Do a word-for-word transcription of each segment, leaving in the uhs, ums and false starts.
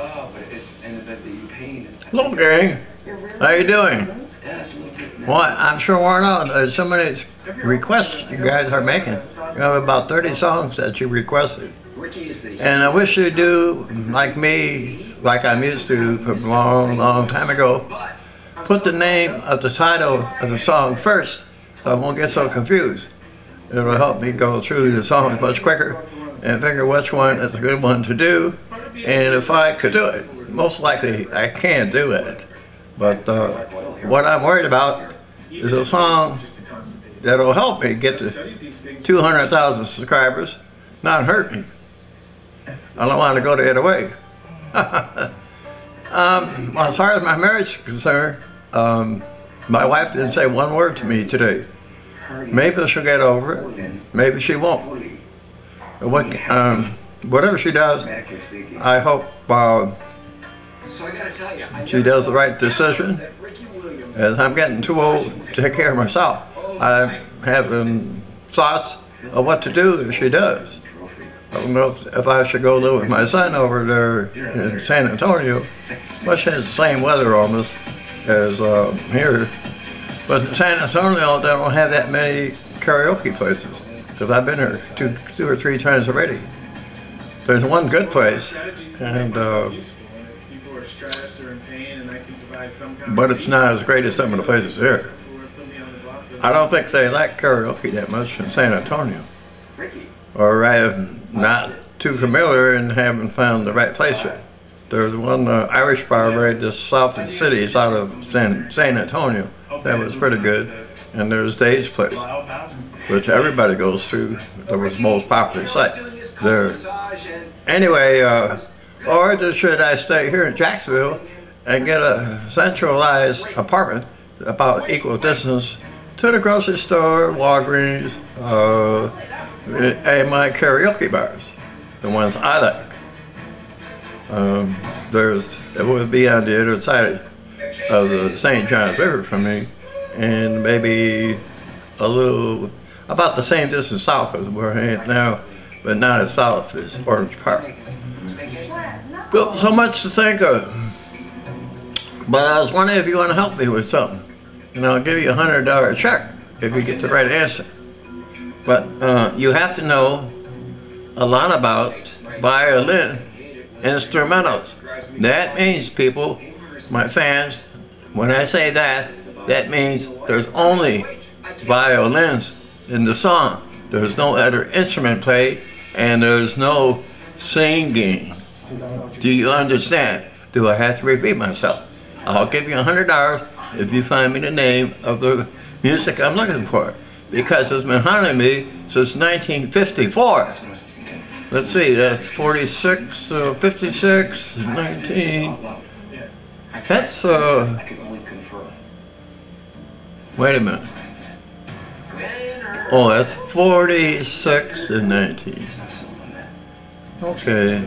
Oh, but it's in the bed that you paint is hello, Gary. How you doing? Well, I'm sure why not. There's so many requests you guys are making. You have about thirty songs that you requested. And I wish you'd do like me, like I'm used to from a long, long time ago. Put the name of the title of the song first so I won't get so confused. It'll help me go through the songs much quicker and figure which one is a good one to do. And if I could do it, most likely I can do it. But uh, what I'm worried about is a song that'll help me get to two hundred thousand subscribers, not hurt me. I don't want to go the other way. um, well, as far as my marriage is concerned, um, my wife didn't say one word to me today. Maybe she'll get over it. Maybe she won't. What, um, whatever she does, I hope uh, So I gotta tell you, I she does the right decision, as I'm getting too old to take care of myself. I'm having thoughts of what to do if she does. I don't know if, if I should go live with my son over there in San Antonio, which has the same weather almost as uh, here. But in San Antonio, they don't have that many karaoke places, because I've been there two, two or three times already. There's one good place, and uh, but it's not as great as some of the places here. I don't think they like karaoke that much in San Antonio. Or I'm not too familiar and haven't found the right place yet. There's one uh, Irish bar right just south of the city, it's out of San, San Antonio. That was pretty good. And there's Dave's Place, which everybody goes through. That was the most popular site there. Anyway, uh, or just should I stay here in Jacksonville and get a centralized apartment about equal distance to the grocery store, Walgreens, uh, and my karaoke bars, the ones I like. Um, there's, it would be on the other side of the Saint Johns River from me, and maybe a little, about the same distance south as where I am now, but not as south as Orange Park. But so much to think of. But I was wondering if you want to help me with something. And I'll give you a hundred dollar check if you get the right answer. But uh, you have to know a lot about violin instrumentals. That means, people, my fans, when I say that, that means there's only violins in the song. There's no other instrument played, and there's no singing. Do you understand? Do I have to repeat myself? I'll give you a hundred dollars if you find me the name of the music I'm looking for, because it's been haunting me since nineteen fifty-four. Let's see, that's forty-six, uh, fifty-six, nineteen. That's uh. Wait a minute. Oh, that's forty-six and nineteen. Okay,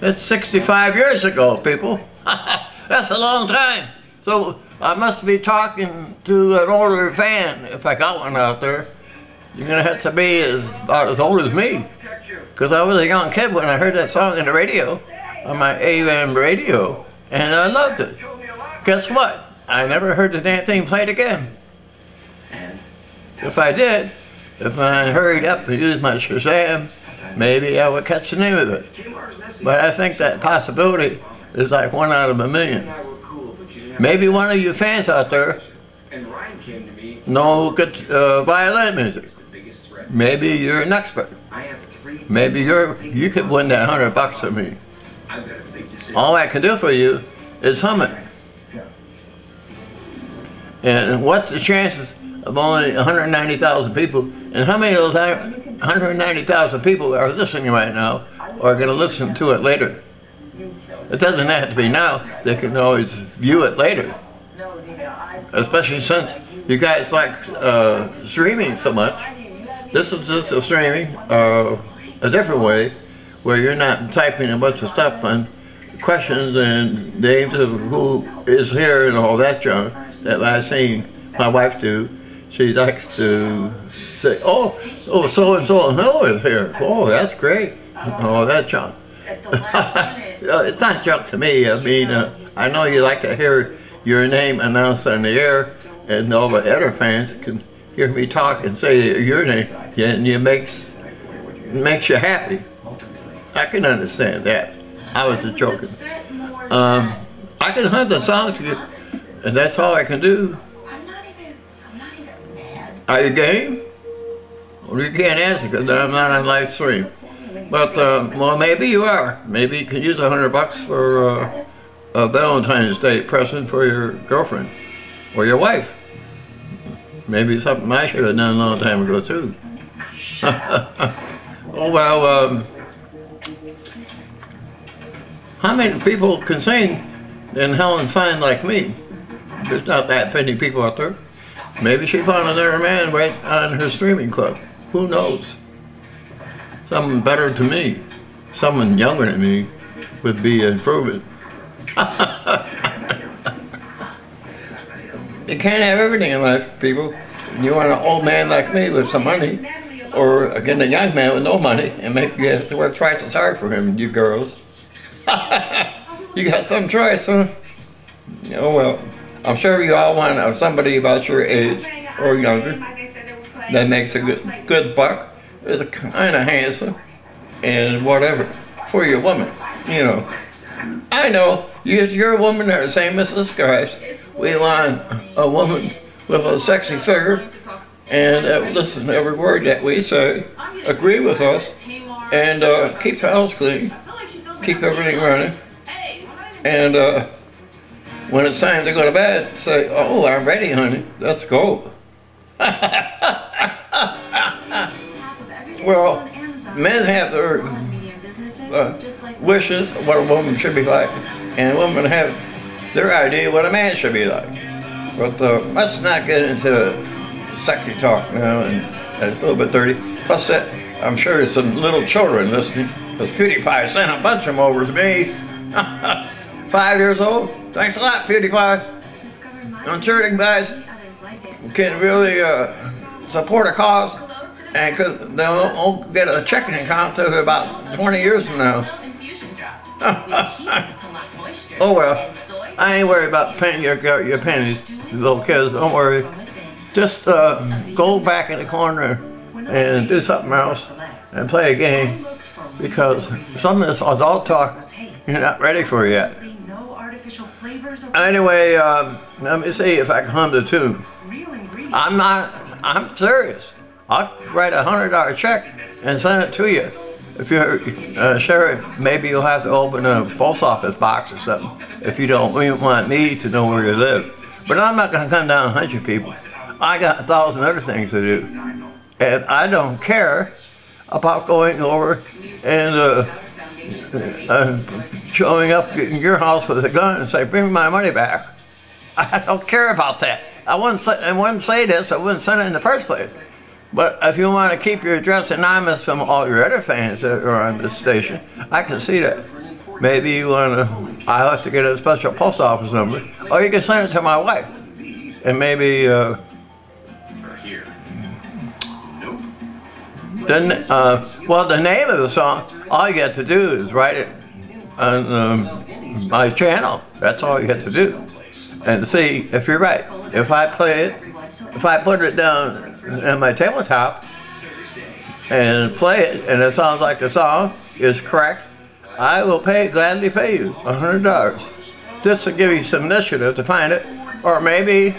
that's sixty-five years ago, people. That's a long time. So I must be talking to an older fan if I got one out there. You're gonna have to be as, about as old as me, because I was a young kid when I heard that song on the radio, on my A M radio, and I loved it. Guess what? I never heard the damn thing played again. If I did, if I hurried up and used my Shazam, maybe I would catch the name of it. But I think that possibility is like one out of a million. Maybe one of you fans out there know good uh, violin music. Maybe you're an expert. Maybe you're you could win that hundred bucks from me. All I can do for you is hum it. And what's the chances of only one hundred ninety thousand people? And how many of those one hundred ninety thousand people that are listening right now are going to listen to it later? It doesn't have to be now, they can always view it later. Especially since you guys like uh, streaming so much. This is just a streaming, uh, a different way, where you're not typing a bunch of stuff and questions and names of who is here and all that junk that I've seen my wife do. She likes to say, oh, oh, so-and-so and so is here. Oh, that's great. All that junk. uh, it's not junk to me. I mean, uh, I know you like to hear your name announced on the air, and all the other fans can hear me talk and say your name, and it makes, makes you happy. I can understand that. I was a joking. Um, I can hunt the song to you, and that's all I can do. Are you game? Well, you can't answer because I'm not on live stream. But, um, well, maybe you are. Maybe you can use a hundred bucks for uh, a Valentine's Day present for your girlfriend or your wife. Maybe something I should have done a long time ago, too. Oh, well, um, how many people can sing and Helen Fine like me? There's not that many people out there. Maybe she found another man right on her streaming club. Who knows? Someone better to me, someone younger than me, would be an improvement. You can't have everything in life, people. You want an old man like me with some money, or again a young man with no money, and make you have to work twice as hard for him, you girls. You got some choice, huh? Oh well, I'm sure you all want somebody about your age or younger that makes a good, good buck, is kind of handsome, and whatever, for your woman, you know. I know, your women are the same as the guys. We want a woman with a sexy figure, and uh, listen to every word that we say, agree with us, and uh, keep the house clean, keep everything running, and uh, when it's time to go to bed, say, oh, I'm ready, honey, let's go. Well, men have their uh, wishes of what a woman should be like, and women have their idea of what a man should be like. But uh, let's not get into sexy talk now, and, and it's a little bit dirty. Plus, that, I'm sure there's some little children listening, because PewDiePie sent a bunch of them over to me. Five years old? Thanks a lot, PewDiePie. I'm sure you guys can really uh, support a cause, and because they won't get a checking account until about twenty years from now. Oh well, I ain't worried about painting your, your panties, little kids, don't worry. Just uh, go back in the corner and do something else and play a game, because some of this adult talk you're not ready for yet. Anyway, um, let me see if I can hum the tune. I'm not, I'm serious. I'll write a hundred dollar check and send it to you. If you uh, share it, maybe you'll have to open a post office box or something if you don't want me to know where you live. But I'm not gonna come down and hunt you people. I got a thousand other things to do. And I don't care about going over and uh, uh, showing up in your house with a gun and say, bring me my money back. I don't care about that. I wouldn't say, I wouldn't say this, I wouldn't send it in the first place. But if you want to keep your address anonymous from all your other fans that are on this station, I can see that. Maybe you want to, I'll have to get a special post office number, or you can send it to my wife. And maybe, uh, then, uh, well, the name of the song, all you got to do is write it on um, my channel. That's all you have to do. And see if you're right. If I play it, if I put it down on my tabletop and play it, and it sounds like the song is correct, I will pay, gladly pay you a hundred dollars. This will give you some initiative to find it, or maybe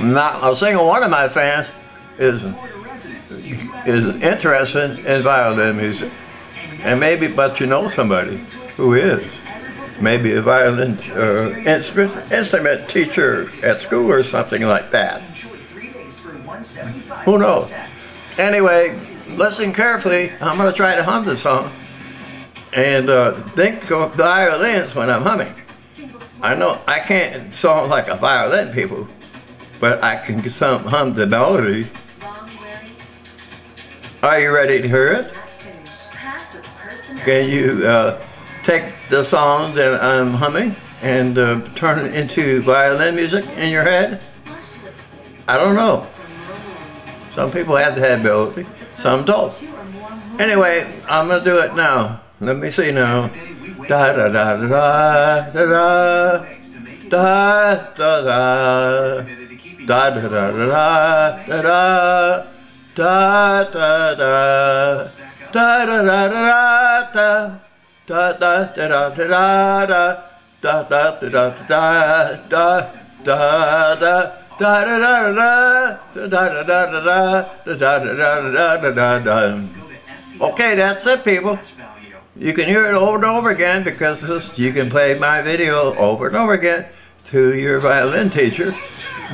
not a single one of my fans is is interested in violin music, and maybe but you know somebody who is, maybe a violin uh, instrument, instrument teacher at school or something like that. Who knows? Anyway, listen carefully. I'm going to try to hum this song. And uh, think of violins when I'm humming. I know I can't sound like a violin, people, but I can hum the melody. Are you ready to hear it? Can you uh, take the song that I'm humming and uh, turn it into violin music in your head? I don't know. Some people have the ability, some don't. Anyway, I'm gonna do it now. Let me see now. da da da da da da da da. Da da da da da da da da da da da da da da da da da da da da da da da. Okay, that's it, people. You can hear it over and over again because this, you can play my video over and over again to your violin teacher.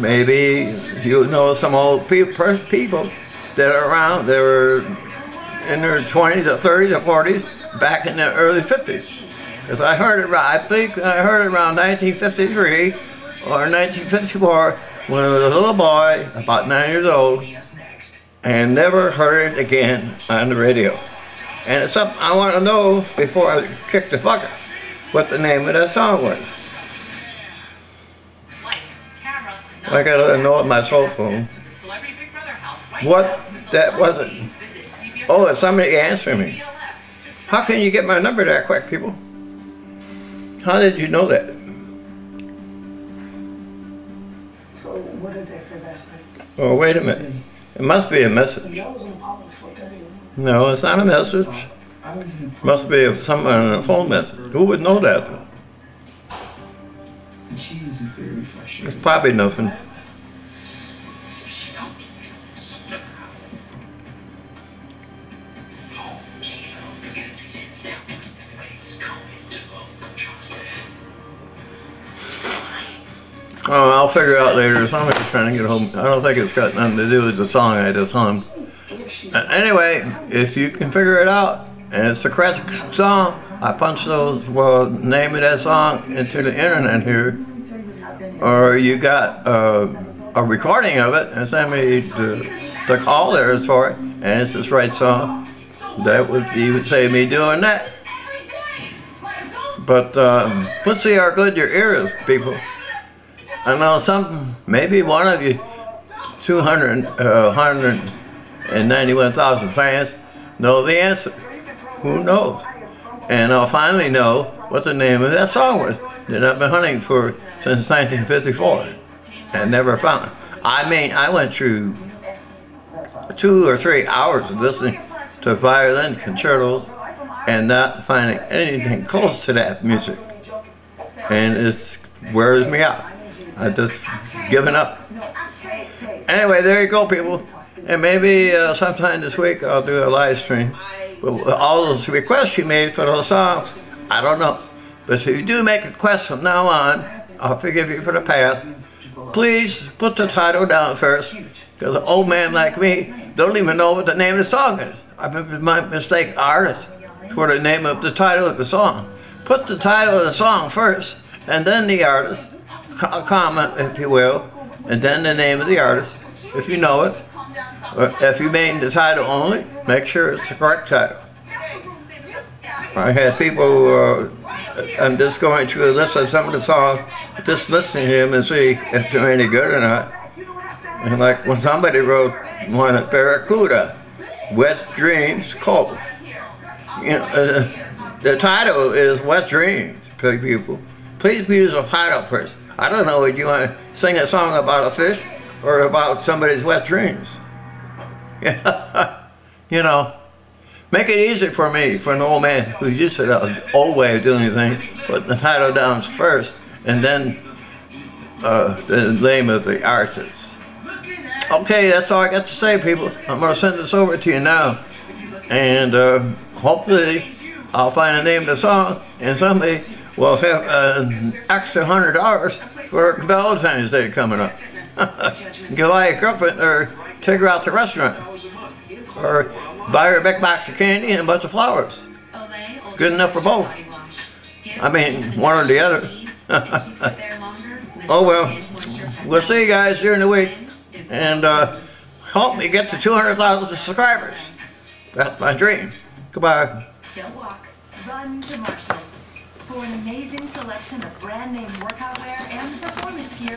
Maybe you know some old pe people that are around, they were in their twenties or thirties or forties back in the early fifties. Because I heard it, I think I heard it around nineteen fifty-three or nineteen fifty-four when I was a little boy, about nine years old, and never heard it again on the radio. And it's something I want to know before I kick the bucket what the name of that song was. I gotta know it my cell phone. What? That wasn't. Oh, it's somebody answering me. How can you get my number that quick, people? How did you know that? So what did they say last night? Oh, wait a minute. It must be a message. No, it's not a message. It must be a, someone on a phone message. Who would know that, though? She was very frustrated. It's probably nothing. Oh, I'll figure out later. Somebody's trying to get home. I don't think it's got nothing to do with the song I just hummed. Anyway, if you can figure it out, and it's a classic song. I punched those, well, name of that song into the internet here, or you got uh, a recording of it, and send me the, the call there is for it, and it's this right song. That would you would save me doing that. But um, let's see how good your ear is, people. I know some, maybe one of you, two hundred, uh, hundred and ninety-one thousand fans know the answer. Who knows? And I'll finally know what the name of that song was that I've been hunting for since nineteen fifty-four and never found. I mean, I went through two or three hours of listening to violin concertos and not finding anything close to that music. And it wears me out. I've just given up. Anyway, there you go, people. And maybe uh, sometime this week I'll do a live stream. But all those requests you made for those songs, I don't know. But if you do make a request from now on, I'll forgive you for the past. Please put the title down first, because an old man like me don't even know what the name of the song is. I mistake artists for the name of the title of the song. Put the title of the song first, and then the artist, comma, if you will, and then the name of the artist, if you know it. If you mean the title only, make sure it's the correct title. I had people who are, I'm just going through a list of some of the songs, just listening to them and see if they're any good or not. And like when somebody wrote one at Barracuda, Wet Dreams Cold. You know, uh, the title is Wet Dreams, people. Please use a title first. I don't know, would you want to sing a song about a fish or about somebody's wet dreams? You know, make it easy for me, for an old man who's used to that old way of doing things. Put the title down first, and then uh, the name of the artist. Okay, that's all I got to say, people. I'm going to send this over to you now, and uh, hopefully I'll find the name of the song, and somebody will have an extra hundred dollars for Valentine's Day coming up. Go buy a girlfriend or take her out to the restaurant, or buy her a big box of candy and a bunch of flowers. Good enough for both. I mean, one or the other. Oh well, we'll see you guys during the week, and uh, help me get to two hundred thousand subscribers. That's my dream. Goodbye. Don't walk, run to Marshall's for an amazing selection of brand name workout wear and performance gear.